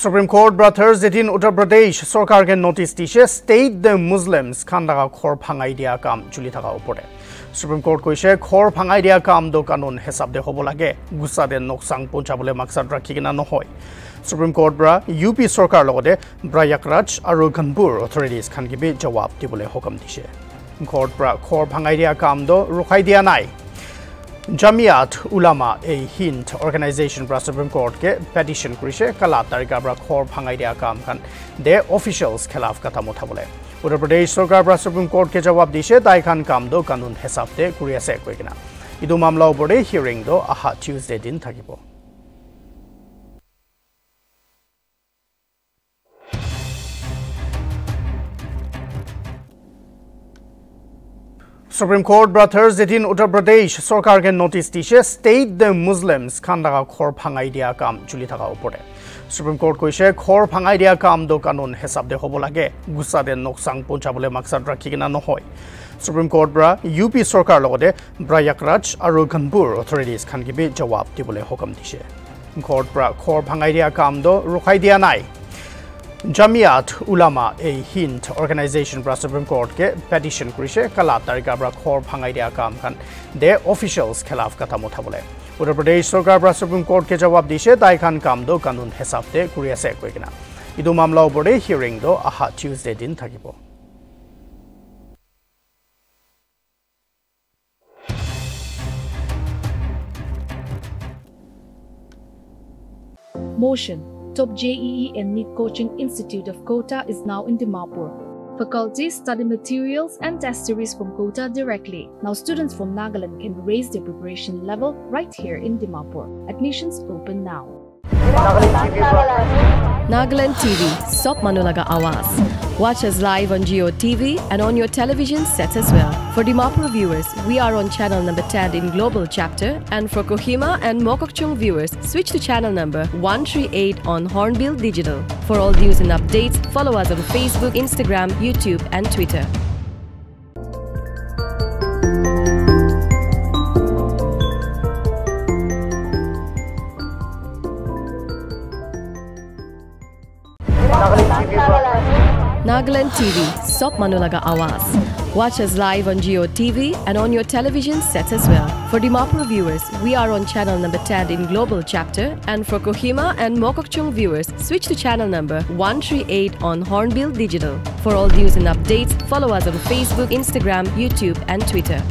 Supreme Court brought Thursday in Uttar Pradesh. Sarkar ke notice dishe state the Muslims khandaga khor phangai dia kam chuli thaka opore. Supreme Court koise khor phangai dia kam do kanon hisab de hobo lage gussa de noksang ponchable maksad rakhina nohoy. Supreme Court bra UP sarkar logode Prayagraj aru Kanpur authorities khan kibe jawab dibole hukam dishe. Court bra khor phangai dia kam do rukhai dia nai. Jamiat Ulama-i-Hind organization bra Supreme Court ke petition krise kala tarika bra khor bhangai dia kam khan de officials khilaf kata motha bole Uttar Pradesh sarkar bra Supreme Court ke jawab dishe tai khan kam do kanun hisab te kuri ase koikena idu mamla opore hearing do aha Tuesday din thakibo Supreme Court brought Thursday in Uttar Pradesh. Sarkar ke notice dishe state the Muslims khandaga khor phangai dia kam chuli thaka opore. Supreme Court koise khor phangai dia kam do kanon hisab de hobo lage gussa de noksang ponchable maksad rakhina nohoy. Supreme Court bra UP sarkar logode Prayagraj aru Kanpur authorities khan kibe jawab dibole hukam dishe. Court bra khor phangai dia kam do rukhai dia nai. Jamiat Ulama-i-Hind organization bra Supreme Court ke petition krise kala tarika bra khor bhangai dia kam khan de officials khilaf kata motha bole Uttar Pradesh sarkar bra Supreme Court ke jawab dishe tai khan kam do kanun hisab te kuri ase koikena idu mamla opore hearing do aha Tuesday din thakibo Motion Top JEE and NEET Coaching Institute of Kota is now in Dimapur. Faculty study materials and test series from Kota directly. Now students from Nagaland can raise their preparation level right here in Dimapur. Admissions open now. Nagaland TV, Sop Manulaga Awas. Watch us live on Jio TV and on your television sets as well. For Dimapur viewers, we are on channel number 10 in Global Chapter, and for Kohima and Mokokchung viewers, switch to channel number 138 on Hornbill Digital. For all news and updates, follow us on Facebook, Instagram, YouTube and Twitter. Nagaland TV, Sop Manulaga Awas. Watch us live on Jio TV and on your television sets as well. For Dimapur viewers, we are on channel number 10 in Global Chapter, and for Kohima and Mokokchung viewers, switch to channel number 138 on Hornbill Digital. For all news and updates, follow us on Facebook, Instagram, YouTube and Twitter.